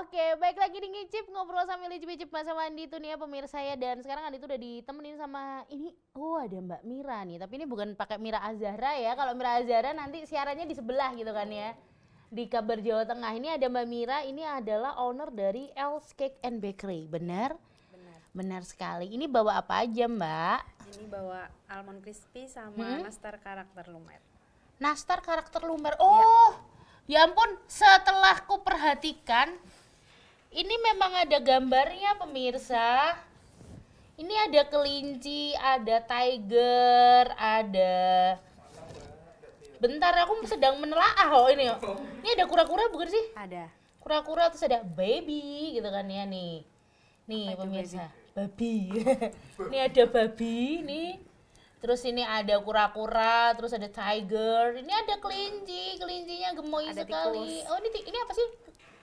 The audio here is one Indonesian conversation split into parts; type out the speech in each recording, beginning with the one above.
Oke, baik lagi di Ngicip, ngobrol sambil icip-icip sama Andi itu nih ya pemirsa ya. Dan sekarang Andi itu udah ditemenin sama ini, oh ada Mbak Mira nih. Tapi ini bukan pakai Mira Azahra ya, kalau Mira Azahra nanti siarannya di sebelah gitu kan ya. Di Kabar Jawa Tengah, ini ada Mbak Mira, ini adalah owner dari L's Cake and Bakery, benar? Benar sekali. Ini bawa apa aja, Mbak? Ini bawa almond crispy sama nastar karakter lumer. Nastar karakter lumer. Oh, ya, ya ampun, setelah ku perhatikan ini memang ada gambarnya pemirsa. Ini ada kelinci, ada tiger, ada bentar aku sedang menelaah loh ini. Ini ada kura-kura bukan sih? Ada. Kura-kura terus ada baby gitu kan ya nih. Nih pemirsa. Baby? Babi, ini ada babi, nih, terus ini ada kura-kura, terus ada tiger, ini ada kelinci, kelincinya gemoy ada sekali. Tikus. Oh ini apa sih?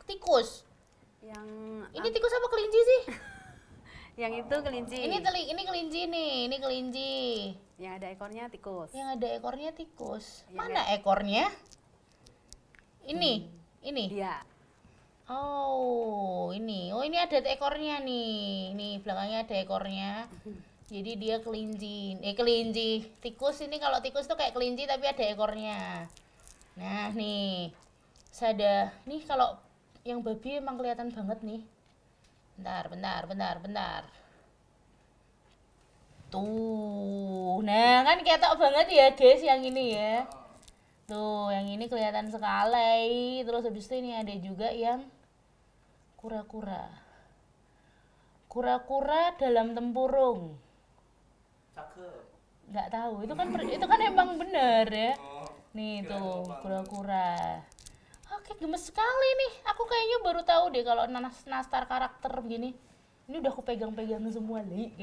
Tikus. Yang ini tikus apa kelinci sih? Yang itu kelinci. Ini kelinci nih, ini kelinci. Yang ada ekornya tikus. Yang ada ekornya tikus. Ya, mana ya. Ekornya? Ini, ini. Iya. Oh ini ada ekornya nih, belakangnya ada ekornya, jadi dia kelinci, tikus ini kalau tikus tuh kayak kelinci tapi ada ekornya. Nah nih, sada, nih kalau yang babi emang kelihatan banget nih. Bentar. Tuh, nah kan ketok banget ya guys yang ini ya. Tuh yang ini kelihatan sekali, terus habis itu ini ada juga yang kura-kura dalam tempurung. Cakep. Nggak tahu itu kan emang bener ya. Oh, nih tuh kura-kura. Oke, gemes sekali nih. Aku kayaknya baru tahu deh kalau nastar karakter begini. Ini udah aku pegang-pegang semua nih.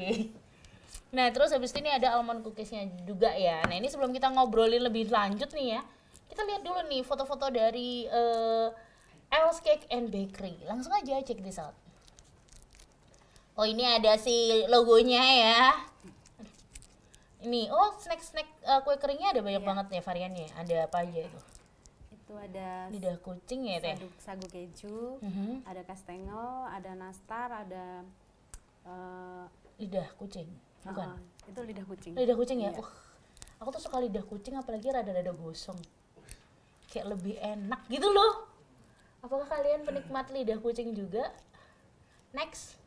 Nah terus habis ini ada almond cookiesnya juga ya. Nah ini sebelum kita ngobrolin lebih lanjut nih ya, kita lihat dulu nih foto-foto dari L's Cake and Bakery. Langsung aja cek this out. Oh ini ada si logonya ya. Ini oh snack-snack kue keringnya ada banyak banget nih variannya. Ada apa aja itu? Itu ada lidah kucing ya teh. Sagu keju, ada kastengel, ada nastar, ada lidah kucing. Bukan. Itu lidah kucing. Lidah kucing ya. Iya. Aku tuh suka lidah kucing apalagi rada-rada gosong. Kayak lebih enak gitu loh. Apakah kalian penikmat lidah kucing juga? Next,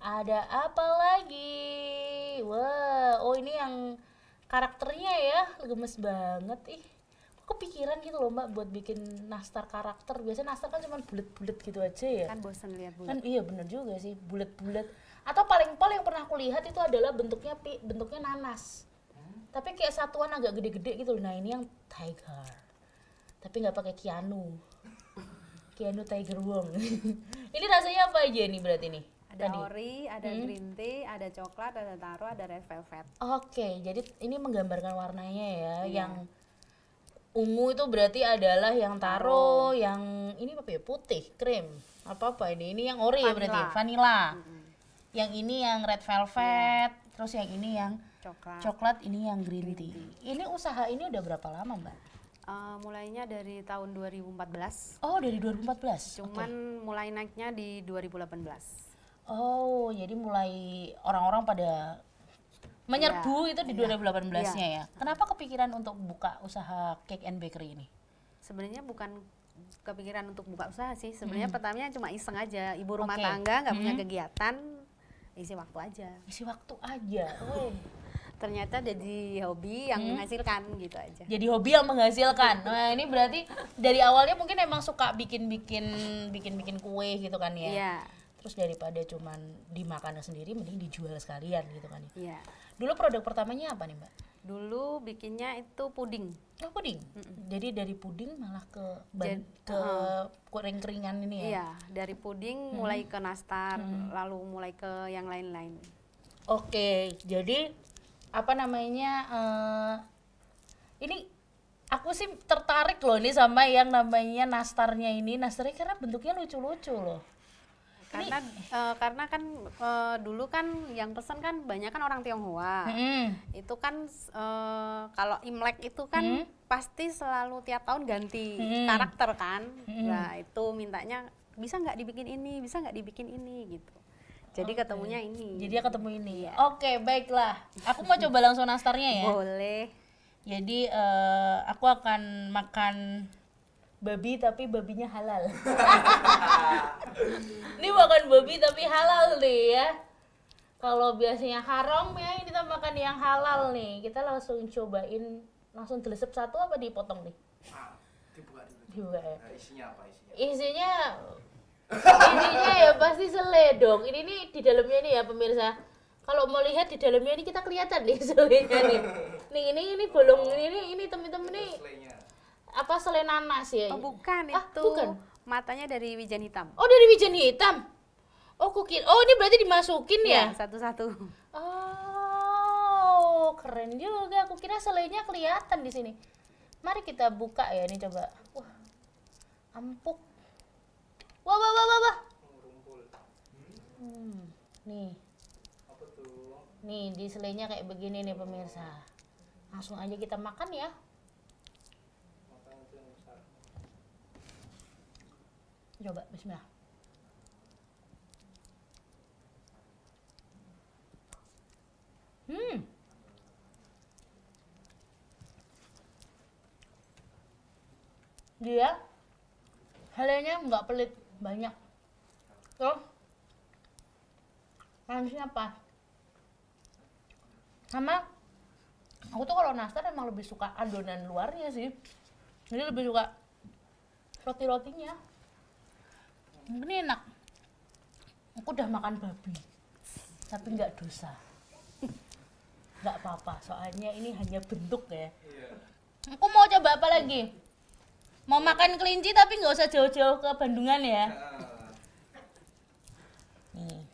ada apa lagi? Wah, wow. Oh ini yang karakternya ya, gemes banget ih. Aku kepikiran gitu loh Mbak buat bikin nastar karakter. Biasanya nastar kan cuma bulet-bulet gitu aja ya. Kan bosan lihat bulet. Kan iya bener juga sih, bulet-bulet. Atau paling yang pernah aku lihat itu adalah bentuknya nanas. Tapi kayak satuan agak gede-gede gitu loh. Nah ini yang tiger. Tapi nggak pakai Keanu. Keanu Tiger Wong. Ini rasanya apa aja nih berarti nih? Ada tadi? Ori, ada green tea, ada coklat, ada taro, ada red velvet. Oke, jadi ini menggambarkan warnanya ya. Yang ungu itu berarti adalah yang taro, yang ini apa ya? Putih, krim, apa-apa ini. Ini yang ori vanilla. Ya berarti? Vanilla. Yang ini yang red velvet, terus yang ini yang coklat, ini yang green tea. Ini usaha ini udah berapa lama Mbak? Mulainya dari tahun 2014. Oh, dari 2014. Cuman mulai naiknya di 2018. Oh, jadi mulai orang-orang pada menyerbu itu di 2018-nya ya. Kenapa kepikiran untuk buka usaha cake and bakery ini? Sebenarnya bukan kepikiran untuk buka usaha sih. Sebenarnya pertamanya cuma iseng aja, ibu rumah tangga nggak punya kegiatan, isi waktu aja. Isi waktu aja. Ternyata jadi hobi yang menghasilkan gitu aja. Jadi hobi yang menghasilkan. Nah ini berarti dari awalnya mungkin emang suka bikin kue gitu kan ya. Iya. Terus daripada cuman dimakan sendiri mending dijual sekalian gitu kan ya. Iya. Dulu produk pertamanya apa nih Mbak? Dulu bikinnya itu puding. Oh puding. Jadi dari puding malah ke kering-keringan ini ya. Iya, dari puding mulai ke nastar, lalu mulai ke yang lain-lain. Oke, jadi apa namanya, ini aku sih tertarik loh ini sama yang namanya nastarnya ini, karena bentuknya lucu-lucu loh. Karena kan dulu kan yang pesan kan banyak kan orang Tionghoa, itu kan kalau Imlek itu kan pasti selalu tiap tahun ganti karakter kan, nah itu mintanya bisa nggak dibikin ini, bisa nggak dibikin ini gitu. Jadi ketemunya ini. Jadi ketemu ini. Ya. Oke, baiklah. Aku mau coba langsung nastarnya ya. Boleh. Jadi aku akan makan babi tapi babinya halal. Ini makan babi tapi halal deh ya. Kalau biasanya haram ya, ini kita makan yang halal nih. Kita langsung cobain, langsung telesep satu apa dipotong nih? Dibuka dulu. Ya. Nah, isinya apa isinya? Isinya ya pasti sele dong. Ini nih di dalamnya nih ya pemirsa. Kalau mau lihat di dalamnya ini kita kelihatan nih selenya nih. Nih ini bolong ini temen-temen nih. Apa sele nanas ya? Oh, bukan itu. Bukan. Matanya dari wijen hitam. Oh, dari wijen hitam. Oh, kukin. Oh, ini berarti dimasukin ya? Satu-satu. Oh, keren juga. Aku kira selenya kelihatan di sini. Mari kita buka ya ini coba. Wah. Empuk. Wah. Nih. Apa tuh? Nih, di selenya kayak begini nih pemirsa. Langsung aja kita makan ya. Coba, bismillah. Dia halenya nggak pelit, banyak. Tuh, manisnya apa? Sama, aku tuh kalau nastar emang lebih suka adonan luarnya sih. Jadi lebih suka roti-rotinya. Ini enak. Aku udah makan babi, tapi nggak dosa. Nggak apa-apa, soalnya ini hanya bentuk ya. Aku mau coba apa lagi? Mau makan kelinci tapi nggak usah jauh-jauh ke Bandungan ya. Nih.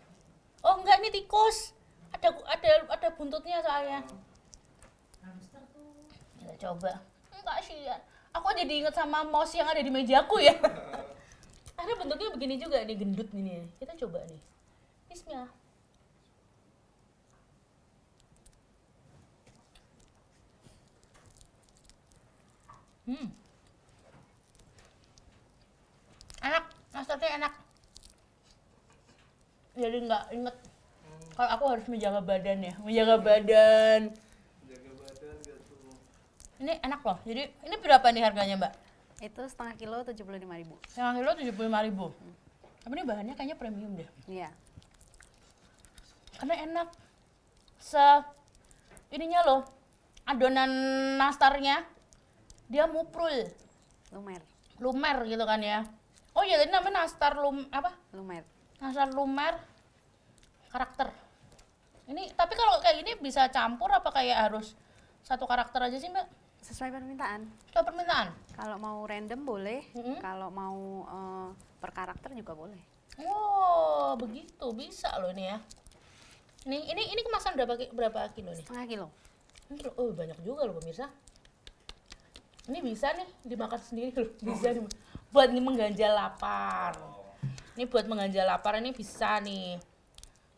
Oh enggak, ini tikus. Ada buntutnya soalnya. Kita coba. Enggak sih. Aku jadi inget sama mouse yang ada di mejaku ya. Ada bentuknya begini juga nih, gendut ini. Kita coba nih. Bismillah. Enak, nastarnya enak. Jadi nggak inget. Kalau aku harus menjaga badan ya, menjaga badan gitu. Ini enak loh. Jadi ini berapa nih harganya, Mbak? Itu setengah kilo 75.000. Setengah kilo 75.000. Tapi ini bahannya kayaknya premium deh. Iya. Karena enak. Ininya loh, adonan nastarnya dia muprul. Lumer gitu kan ya. Oh iya, tadi namanya nastar lumer. Nastar lumer karakter. Ini tapi kalau kayak gini bisa campur apa kayak harus satu karakter aja sih, Mbak? Sesuai permintaan. Sesuai permintaan. Kalau mau random boleh, kalau mau per karakter juga boleh. Oh, begitu bisa loh ini ya. Ini kemasan berapa kilo nih? Setengah kilo. Oh, banyak juga loh pemirsa. Ini bisa nih dimakan sendiri loh. Bisa nih. Buat mengganjal lapar. Ini buat mengganjal lapar ini bisa nih.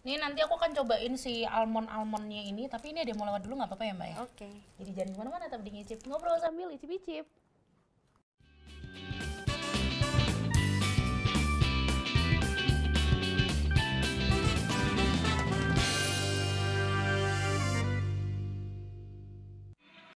Ini nanti aku akan cobain si almond-almondnya ini. Tapi ini ada mau lewat dulu nggak apa-apa ya Mbak ya? Oke. Jadi jangan kemana-mana, tapi ngicip. Ngobrol sambil icip-icip.